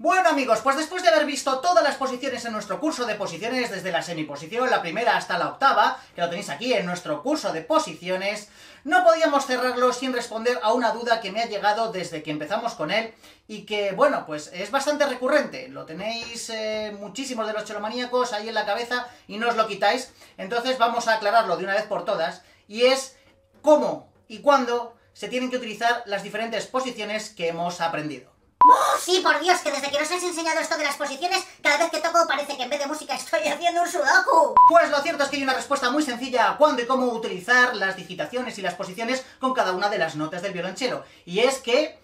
Bueno amigos, pues después de haber visto todas las posiciones en nuestro curso de posiciones, desde la semiposición, la primera hasta la octava, que lo tenéis aquí en nuestro curso de posiciones, no podíamos cerrarlo sin responder a una duda que me ha llegado desde que empezamos con él y que, bueno, pues es bastante recurrente. Lo tenéis muchísimos de los celomaníacos ahí en la cabeza y no os lo quitáis. Entonces vamos a aclararlo de una vez por todas, y es cómo y cuándo se tienen que utilizar las diferentes posiciones que hemos aprendido. Sí, por Dios, que desde que nos has enseñado esto de las posiciones, cada vez que toco parece que en vez de música estoy haciendo un sudoku. Pues lo cierto es que hay una respuesta muy sencilla a cuándo y cómo utilizar las digitaciones y las posiciones con cada una de las notas del violonchelo. Y es que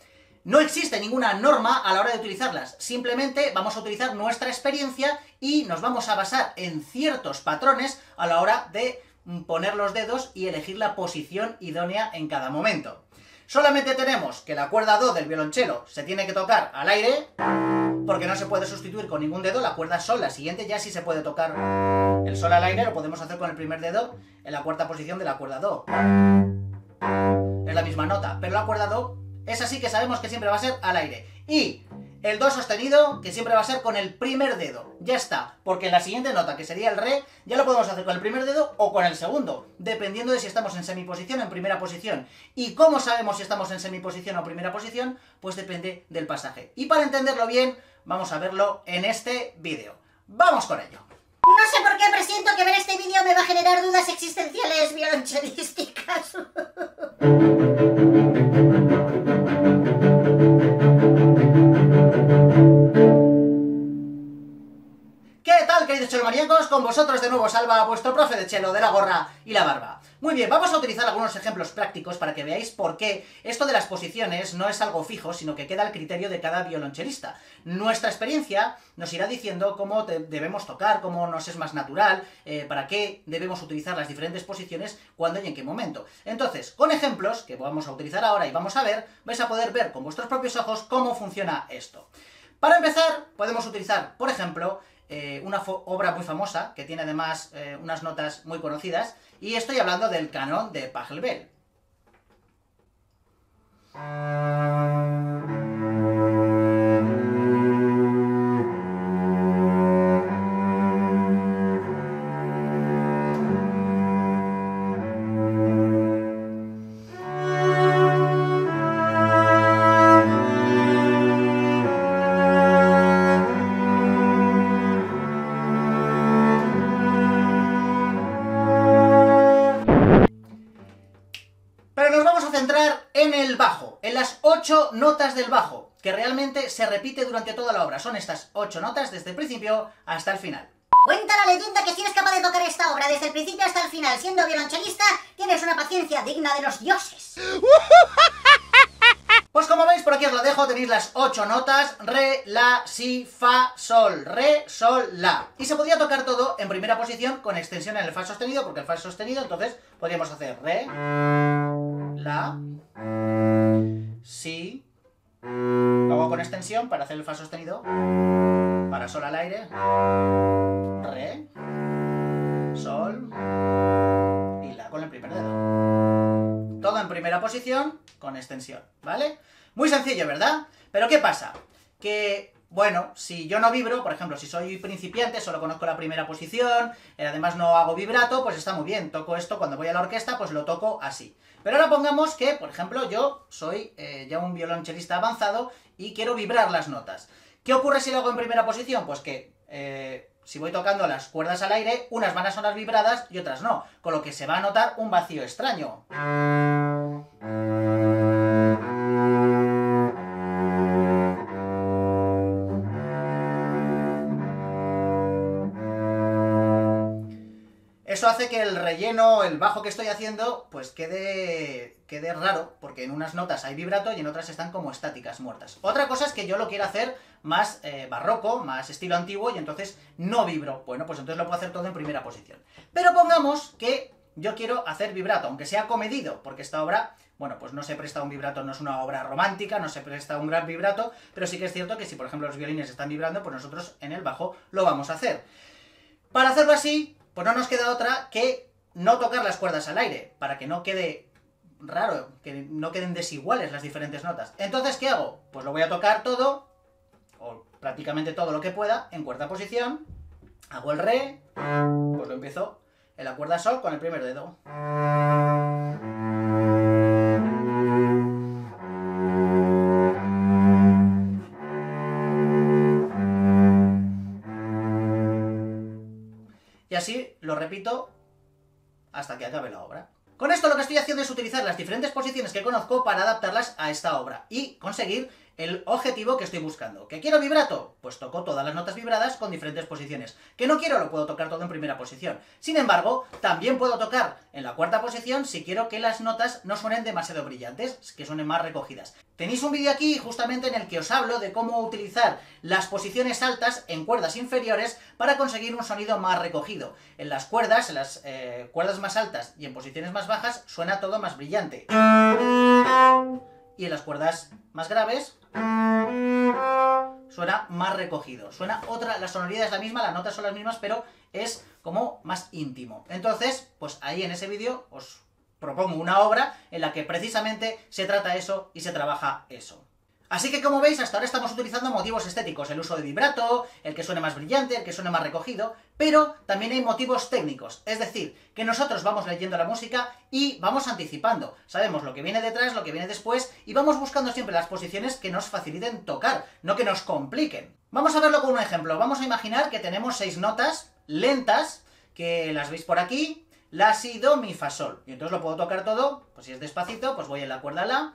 no existe ninguna norma a la hora de utilizarlas. Simplemente vamos a utilizar nuestra experiencia y nos vamos a basar en ciertos patrones a la hora de poner los dedos y elegir la posición idónea en cada momento. Solamente tenemos que la cuerda do del violonchelo se tiene que tocar al aire, porque no se puede sustituir con ningún dedo la cuerda sol. La siguiente ya sí se puede tocar el sol al aire, lo podemos hacer con el primer dedo en la cuarta posición de la cuerda do. Es la misma nota, pero la cuerda do es así que sabemos que siempre va a ser al aire. Y el do sostenido, que siempre va a ser con el primer dedo. Ya está, porque la siguiente nota, que sería el re, ya lo podemos hacer con el primer dedo o con el segundo, dependiendo de si estamos en semiposición o en primera posición. ¿Y cómo sabemos si estamos en semiposición o primera posición? Pues depende del pasaje. Y para entenderlo bien, vamos a verlo en este vídeo. ¡Vamos con ello! No sé por qué presiento que ver este vídeo me va a generar dudas existenciales violonchelísticas. Celomaniacos, con vosotros de nuevo Salva, vuestro profe de cello de la gorra y la barba. Muy bien, vamos a utilizar algunos ejemplos prácticos para que veáis por qué esto de las posiciones no es algo fijo, sino que queda al criterio de cada violonchelista. Nuestra experiencia nos irá diciendo cómo debemos tocar, cómo nos es más natural, para qué debemos utilizar las diferentes posiciones, cuándo y en qué momento. Entonces, con ejemplos que vamos a utilizar ahora y vamos a ver, vais a poder ver con vuestros propios ojos cómo funciona esto. Para empezar, podemos utilizar, por ejemplo, una obra muy famosa, que tiene además unas notas muy conocidas, y estoy hablando del Canon de Pachelbel. Notas del bajo, que realmente se repite durante toda la obra. Son estas 8 notas desde el principio hasta el final. Cuenta la leyenda que si eres capaz de tocar esta obra desde el principio hasta el final siendo violonchelista, tienes una paciencia digna de los dioses. Pues como veis, por aquí os lo dejo, tenéis las 8 notas, re, la, si, fa, sol, re, sol, la. Y se podría tocar todo en primera posición con extensión en el fa sostenido, porque el fa sostenido, entonces podríamos hacer re, la, si, lo hago con extensión para hacer el fa sostenido, para sol al aire, re, sol y la con el primer dedo. Todo en primera posición con extensión, ¿vale? Muy sencillo, ¿verdad? Pero ¿qué pasa? Que, bueno, si yo no vibro, por ejemplo, si soy principiante, solo conozco la primera posición, además no hago vibrato, pues está muy bien, toco esto cuando voy a la orquesta, pues lo toco así. Pero ahora pongamos que, por ejemplo, yo soy ya un violonchelista avanzado y quiero vibrar las notas. ¿Qué ocurre si lo hago en primera posición? Pues que si voy tocando las cuerdas al aire, unas van a sonar vibradas y otras no, con lo que se va a notar un vacío extraño. Eso hace que el relleno, el bajo que estoy haciendo, pues quede raro, porque en unas notas hay vibrato y en otras están como estáticas, muertas. Otra cosa es que yo lo quiera hacer más barroco, más estilo antiguo, y entonces no vibro. Bueno, pues entonces lo puedo hacer todo en primera posición. Pero pongamos que yo quiero hacer vibrato, aunque sea comedido, porque esta obra, bueno, pues no se presta un vibrato, no es una obra romántica, no se presta un gran vibrato, pero sí que es cierto que si, por ejemplo, los violines están vibrando, pues nosotros en el bajo lo vamos a hacer. Para hacerlo así, pues no nos queda otra que no tocar las cuerdas al aire, para que no quede raro, que no queden desiguales las diferentes notas. Entonces, ¿qué hago? Pues lo voy a tocar todo, o prácticamente todo lo que pueda en cuarta posición, hago el re, pues lo empiezo en la cuerda sol con el primer dedo. Y así lo repito hasta que acabe la obra. Con esto lo que estoy haciendo es utilizar las diferentes posiciones que conozco para adaptarlas a esta obra y conseguir el objetivo que estoy buscando. ¿Que quiero vibrato? Pues toco todas las notas vibradas con diferentes posiciones. ¿Que no quiero? Lo puedo tocar todo en primera posición. Sin embargo, también puedo tocar en la cuarta posición si quiero que las notas no suenen demasiado brillantes, que suenen más recogidas. Tenéis un vídeo aquí justamente en el que os hablo de cómo utilizar las posiciones altas en cuerdas inferiores para conseguir un sonido más recogido. En las cuerdas, cuerdas más altas y en posiciones más bajas, suena todo más brillante. Y en las cuerdas más graves suena más recogido. Suena otra, la sonoridad es la misma, las notas son las mismas, pero es como más íntimo. Entonces, pues ahí en ese vídeo os propongo una obra en la que precisamente se trata eso y se trabaja eso. Así que como veis, hasta ahora estamos utilizando motivos estéticos, el uso de vibrato, el que suene más brillante, el que suene más recogido, pero también hay motivos técnicos, es decir, que nosotros vamos leyendo la música y vamos anticipando, sabemos lo que viene detrás, lo que viene después, y vamos buscando siempre las posiciones que nos faciliten tocar, no que nos compliquen. Vamos a verlo con un ejemplo, vamos a imaginar que tenemos 6 notas lentas, que las veis por aquí, la, si, do, mi, fa, sol. Y entonces lo puedo tocar todo, pues si es despacito, pues voy en la cuerda la.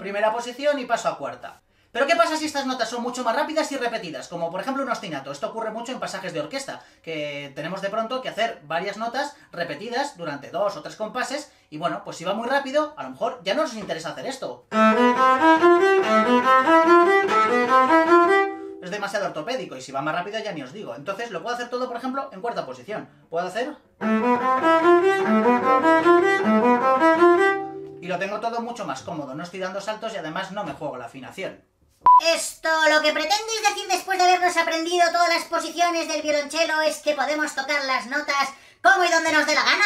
Primera posición y paso a cuarta. Pero ¿qué pasa si estas notas son mucho más rápidas y repetidas? Como por ejemplo un ostinato. Esto ocurre mucho en pasajes de orquesta, que tenemos de pronto que hacer varias notas repetidas durante 2 o 3 compases, y bueno, pues si va muy rápido, a lo mejor ya no nos interesa hacer esto. Es demasiado ortopédico y si va más rápido ya ni os digo. Entonces lo puedo hacer todo, por ejemplo, en cuarta posición. Puedo hacer... Y lo tengo todo mucho más cómodo, no estoy dando saltos y además no me juego la afinación. Esto, lo que pretendéis decir después de habernos aprendido todas las posiciones del violonchelo es que podemos tocar las notas como y donde nos dé la gana.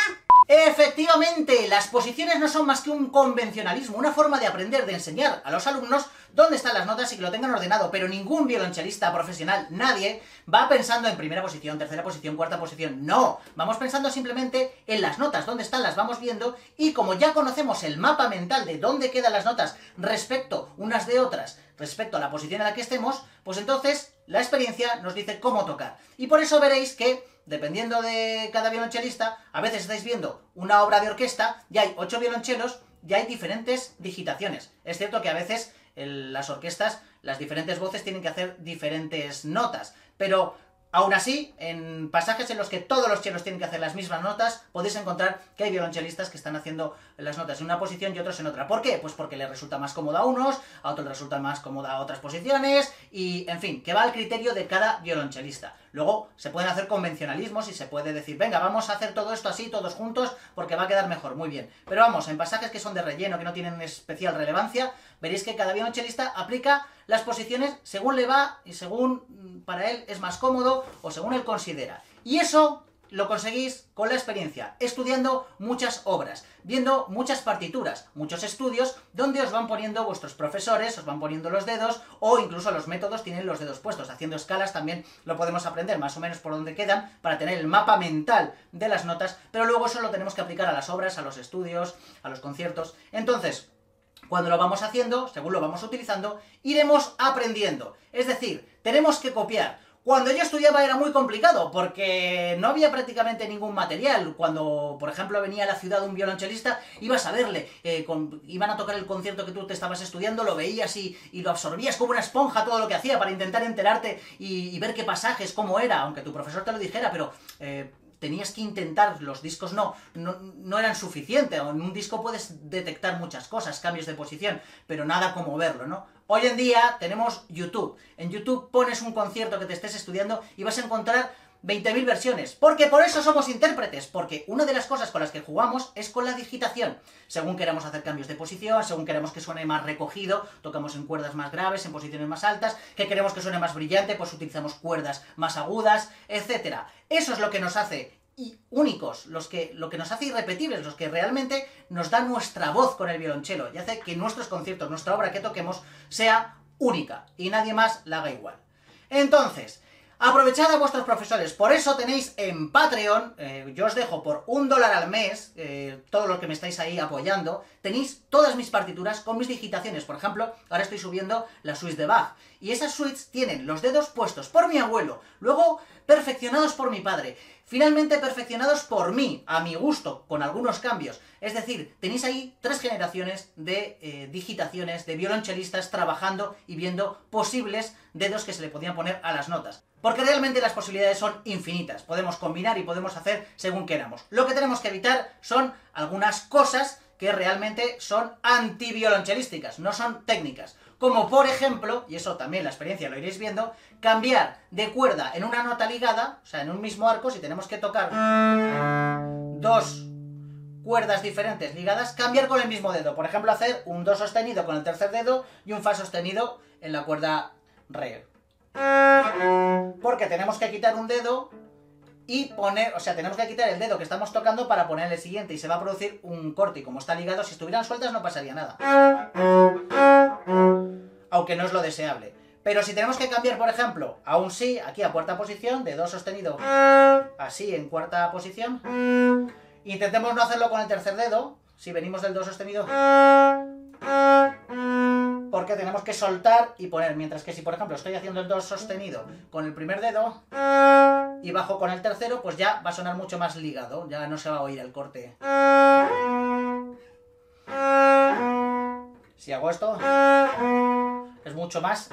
Efectivamente, las posiciones no son más que un convencionalismo, una forma de aprender, de enseñar a los alumnos dónde están las notas y que lo tengan ordenado, pero ningún violonchelista profesional, nadie, va pensando en primera posición, tercera posición, cuarta posición, no, vamos pensando simplemente en las notas, dónde están, las vamos viendo, y como ya conocemos el mapa mental de dónde quedan las notas respecto unas de otras, respecto a la posición en la que estemos, pues entonces la experiencia nos dice cómo tocar, y por eso veréis que dependiendo de cada violonchelista, a veces estáis viendo una obra de orquesta y hay 8 violonchelos y hay diferentes digitaciones. Es cierto que a veces en las orquestas las diferentes voces tienen que hacer diferentes notas, pero aún así, en pasajes en los que todos los chelos tienen que hacer las mismas notas, podéis encontrar que hay violonchelistas que están haciendo las notas en una posición y otros en otra. ¿Por qué? Pues porque les resulta más cómoda a unos, a otros les resulta más cómoda a otras posiciones, y, en fin, que va al criterio de cada violonchelista. Luego, se pueden hacer convencionalismos y se puede decir, venga, vamos a hacer todo esto así, todos juntos, porque va a quedar mejor, muy bien. Pero vamos, en pasajes que son de relleno, que no tienen especial relevancia, veréis que cada violonchelista aplica las posiciones según le va y según para él es más cómodo o según él considera. Y eso lo conseguís con la experiencia, estudiando muchas obras, viendo muchas partituras, muchos estudios, donde os van poniendo vuestros profesores, os van poniendo los dedos, o incluso los métodos tienen los dedos puestos. Haciendo escalas también lo podemos aprender más o menos por dónde quedan, para tener el mapa mental de las notas, pero luego eso lo tenemos que aplicar a las obras, a los estudios, a los conciertos. Entonces, cuando lo vamos haciendo, según lo vamos utilizando, iremos aprendiendo. Es decir, tenemos que copiar. Cuando yo estudiaba era muy complicado, porque no había prácticamente ningún material. Cuando, por ejemplo, venía a la ciudad un violonchelista, ibas a verle, iban a tocar el concierto que tú te estabas estudiando, lo veías y lo absorbías como una esponja todo lo que hacía para intentar enterarte y ver qué pasajes, cómo era, aunque tu profesor te lo dijera, pero... tenías que intentar, los discos no eran suficientes, en un disco puedes detectar muchas cosas, cambios de posición, pero nada como verlo, ¿no? Hoy en día tenemos YouTube, en YouTube pones un concierto que te estés estudiando y vas a encontrar 20.000 versiones, porque por eso somos intérpretes, porque una de las cosas con las que jugamos es con la digitación. Según queramos hacer cambios de posición, según queremos que suene más recogido, tocamos en cuerdas más graves, en posiciones más altas, que queremos que suene más brillante, pues utilizamos cuerdas más agudas, etc. Eso es lo que nos hace y únicos, lo que nos hace irrepetibles, los que realmente nos da nuestra voz con el violonchelo y hace que nuestros conciertos, nuestra obra que toquemos, sea única y nadie más la haga igual. Entonces, aprovechad a vuestros profesores, por eso tenéis en Patreon, yo os dejo por $1 al mes, todo lo que me estáis ahí apoyando, tenéis todas mis partituras con mis digitaciones. Por ejemplo, ahora estoy subiendo la suite de Bach, y esas suites tienen los dedos puestos por mi abuelo, luego perfeccionados por mi padre, finalmente perfeccionados por mí, a mi gusto, con algunos cambios. Es decir, tenéis ahí 3 generaciones de digitaciones, de violonchelistas trabajando y viendo posibles dedos que se le podían poner a las notas. Porque realmente las posibilidades son infinitas, podemos combinar y podemos hacer según queramos. Lo que tenemos que evitar son algunas cosas que realmente son antiviolonchelísticas, no son técnicas. Como por ejemplo, y eso también la experiencia lo iréis viendo, cambiar de cuerda en una nota ligada, o sea, en un mismo arco, si tenemos que tocar 2 cuerdas diferentes ligadas, cambiar con el mismo dedo. Por ejemplo, hacer un do sostenido con el tercer dedo y un fa sostenido en la cuerda re. Porque tenemos que quitar un dedo y poner, o sea, tenemos que quitar el dedo que estamos tocando para poner el siguiente y se va a producir un corte, y como está ligado, si estuvieran sueltas no pasaría nada. Aunque no es lo deseable. Pero si tenemos que cambiar, por ejemplo, a un si, aquí a cuarta posición, de do sostenido así en cuarta posición, intentemos no hacerlo con el tercer dedo, si venimos del do sostenido, porque tenemos que soltar y poner, mientras que si por ejemplo estoy haciendo el do sostenido con el primer dedo y bajo con el tercero, pues ya va a sonar mucho más ligado, ya no se va a oír el corte. Si hago esto, es mucho más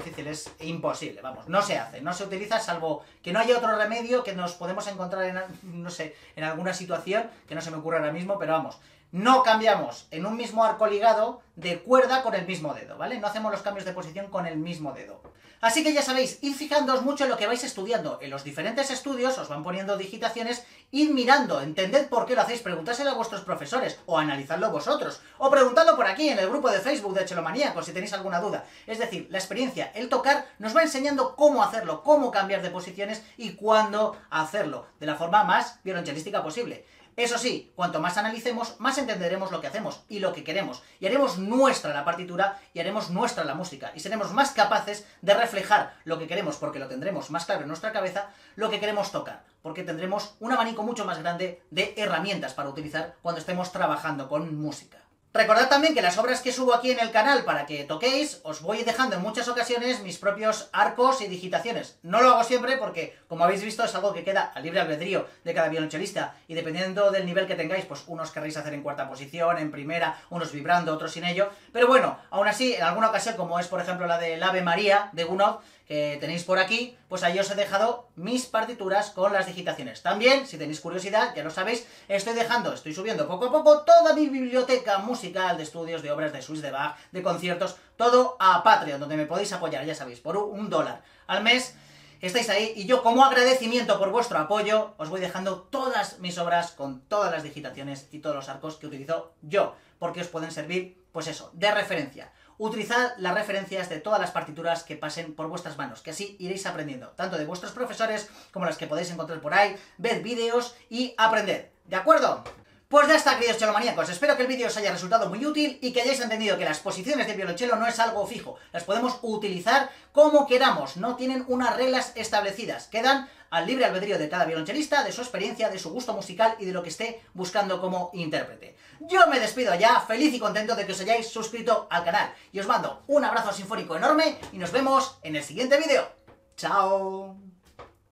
difícil, es imposible, vamos, no se hace, no se utiliza, salvo que no haya otro remedio que nos podemos encontrar en, no sé, en alguna situación que no se me ocurre ahora mismo, pero vamos, no cambiamos en un mismo arco ligado de cuerda con el mismo dedo, ¿vale? No hacemos los cambios de posición con el mismo dedo. Así que ya sabéis, id fijándoos mucho en lo que vais estudiando. En los diferentes estudios os van poniendo digitaciones, id mirando, entended por qué lo hacéis, preguntárselo a vuestros profesores, o analizadlo vosotros, o preguntadlo por aquí en el grupo de Facebook de CelloManiacos si tenéis alguna duda. Es decir, la experiencia, el tocar, nos va enseñando cómo hacerlo, cómo cambiar de posiciones y cuándo hacerlo, de la forma más violonchelística posible. Eso sí, cuanto más analicemos, más entenderemos lo que hacemos y lo que queremos, y haremos nuestra la partitura y haremos nuestra la música, y seremos más capaces de reflejar lo que queremos, porque lo tendremos más claro en nuestra cabeza, lo que queremos tocar, porque tendremos un abanico mucho más grande de herramientas para utilizar cuando estemos trabajando con música. Recordad también que las obras que subo aquí en el canal para que toquéis, os voy dejando en muchas ocasiones mis propios arcos y digitaciones. No lo hago siempre porque, como habéis visto, es algo que queda al libre albedrío de cada violonchelista, y dependiendo del nivel que tengáis, pues unos querréis hacer en cuarta posición, en primera, unos vibrando, otros sin ello. Pero bueno, aún así, en alguna ocasión, como es por ejemplo la del Ave María de Gounod, que tenéis por aquí, pues ahí os he dejado mis partituras con las digitaciones. También, si tenéis curiosidad, ya lo sabéis, estoy subiendo poco a poco toda mi biblioteca musical de estudios, de obras, de suites de Bach, de conciertos, todo a Patreon, donde me podéis apoyar, ya sabéis, por $1 al mes. Estáis ahí, y yo como agradecimiento por vuestro apoyo, os voy dejando todas mis obras con todas las digitaciones y todos los arcos que utilizo yo, porque os pueden servir, pues eso, de referencia. Utilizad las referencias de todas las partituras que pasen por vuestras manos, que así iréis aprendiendo, tanto de vuestros profesores como las que podéis encontrar por ahí, ved vídeos y aprended, ¿de acuerdo? Pues ya está, queridos cellomaníacos, espero que el vídeo os haya resultado muy útil y que hayáis entendido que las posiciones de violonchelo no es algo fijo, las podemos utilizar como queramos, no tienen unas reglas establecidas, quedan al libre albedrío de cada violonchelista, de su experiencia, de su gusto musical y de lo que esté buscando como intérprete. Yo me despido ya, feliz y contento de que os hayáis suscrito al canal, y os mando un abrazo sinfónico enorme y nos vemos en el siguiente vídeo. ¡Chao!